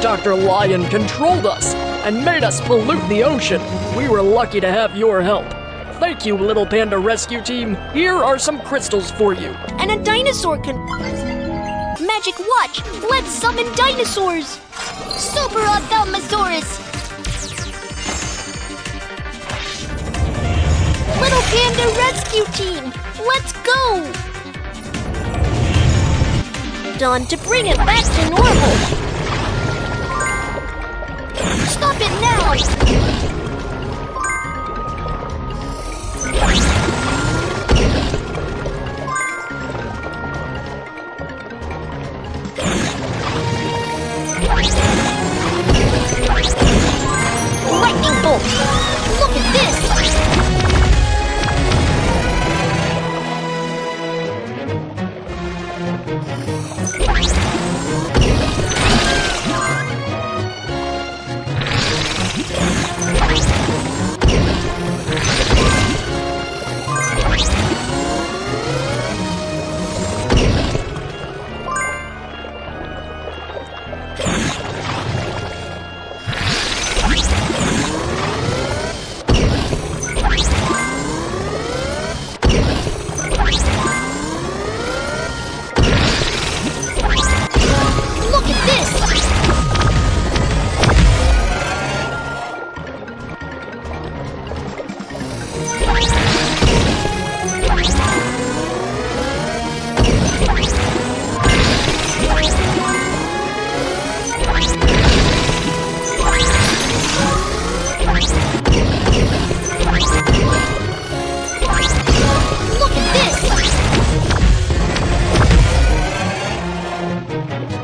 Dr. Lion controlled us and made us pollute the ocean. We were lucky to have your help. Thank you, Little Panda Rescue Team. Here are some crystals for you. And a dinosaur can... Magic Watch, let's summon dinosaurs! Super Ophthalmosaurus! Little Panda Rescue Team, let's go! Dawn to bring it back to normal! Stop it now! Lightning Bolt! Look at this.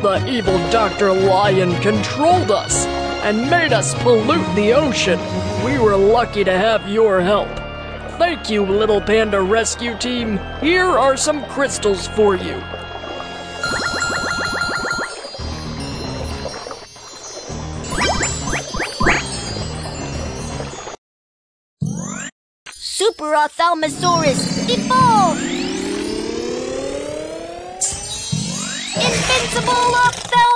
The evil Dr. Lion controlled us and made us pollute the ocean. We were lucky to have your help. Thank you, Little Panda Rescue Team. Here are some crystals for you. Super Ophthalmosaurus, evolve! Invincible Ophthalmosaurus!